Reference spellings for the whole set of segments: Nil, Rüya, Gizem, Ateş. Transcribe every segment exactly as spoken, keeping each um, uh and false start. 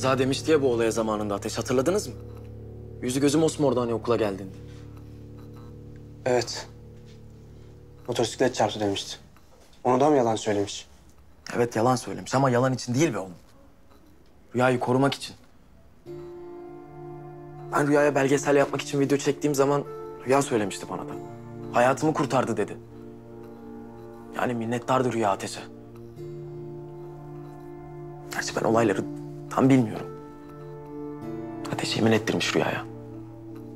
Kaza demişti ya bu olaya zamanında Ateş. Hatırladınız mı? Yüzü gözü mosmordu hani okula geldiğinde. Evet. Motosiklet çarptı demişti. Onu da mı yalan söylemiş? Evet, yalan söylemiş ama yalan için değil be oğlum. Rüyayı korumak için. Ben Rüya'ya belgesel yapmak için video çektiğim zaman Rüya söylemişti bana da. Hayatımı kurtardı dedi. Yani minnettardı Rüya Ateş'e. Gerçi ben olayları tam bilmiyorum. Ateş yemin ettirmiş Rüya'ya.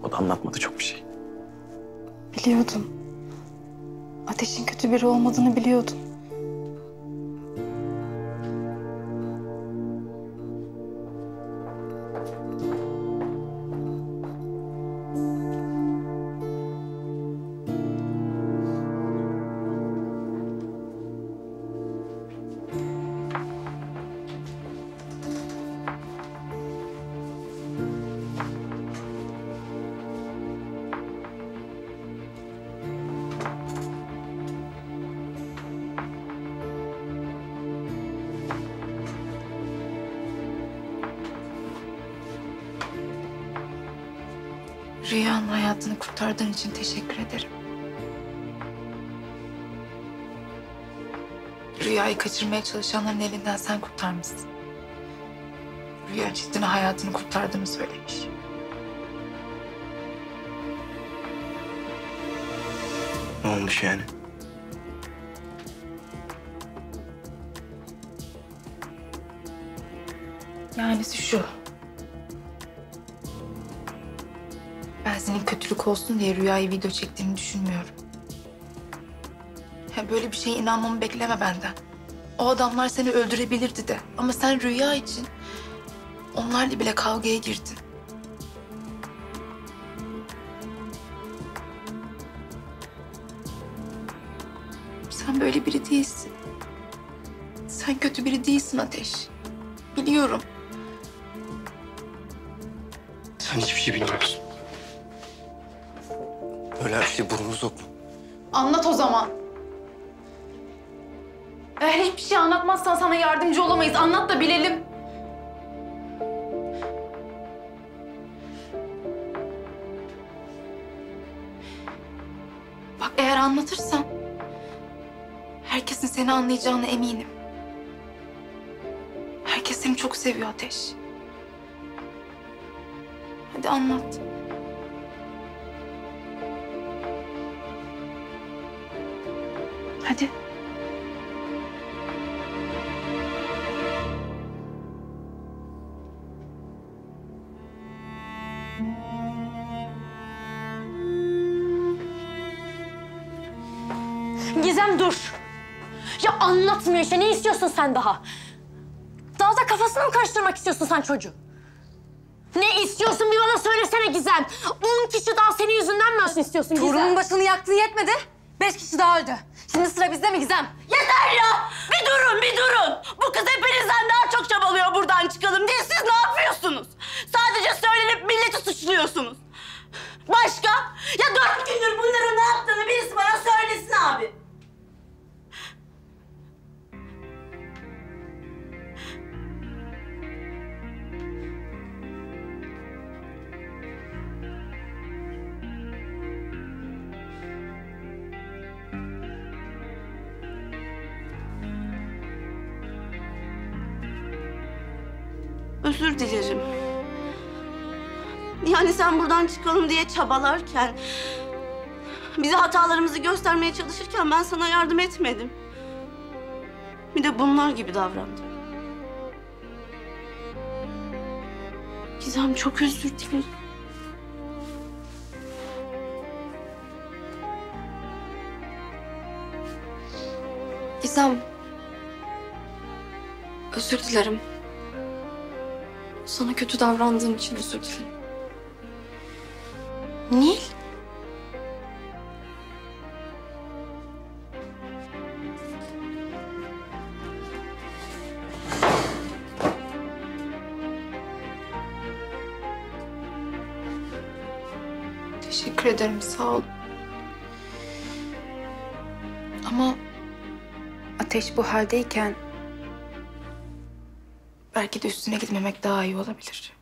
O da anlatmadı çok bir şey. Biliyordum. Ateş'in kötü biri olmadığını biliyordum. Rüya'nın hayatını kurtardığın için teşekkür ederim. Rüya'yı kaçırmaya çalışanların elinden sen kurtarmışsın. Rüya cidden hayatını kurtardığını söylemiş. Ne olmuş yani? Yani şu. Ben senin kötülük olsun diye Rüya'yı video çektiğini düşünmüyorum. Ya böyle bir şeye inanmamı bekleme benden. O adamlar seni öldürebilirdi de. Ama sen Rüya için onlarla bile kavgaya girdin. Sen böyle biri değilsin. Sen kötü biri değilsin Ateş. Biliyorum. Sen hiçbir şey bilmiyorsun. Öyle bir şey burnumuz yok mu? Anlat o zaman. Eğer hiçbir şey anlatmazsan sana yardımcı olamayız. Anlat da bilelim. Bak eğer anlatırsan herkesin seni anlayacağına eminim. Herkes seni çok seviyor Ateş. Hadi anlat. Hadi. Gizem dur. Ya anlatmıyor işte. Ne istiyorsun sen daha? Daha da kafasını mı karıştırmak istiyorsun sen çocuğu? Ne istiyorsun bir bana söylesene Gizem. On kişi daha senin yüzünden mi ölsün istiyorsun Gizem? Torunumun başını yaktın yetmedi. Beş kişi daha öldü. Şimdi sıra bizde mi Gizem? Yeter ya! Bir durun, bir durun! Bu kız hepinizden daha çok çabalıyor buradan çıkalım diye. Siz ne yapıyorsunuz? Sadece söylenip milleti suçluyorsunuz. Başka? Ya dört gündür bunların ne yaptığını birisi bana söylesin abi. Özür dilerim. Yani sen buradan çıkalım diye çabalarken, bize hatalarımızı göstermeye çalışırken ben sana yardım etmedim. Bir de bunlar gibi davrandım. Gizem çok özür dilerim. Gizem, özür dilerim. Sana kötü davrandığım için özür dilerim. Nil? Teşekkür ederim, sağ ol. Ama Ateş bu haldeyken Belki de üstüne gitmemek daha iyi olabilir.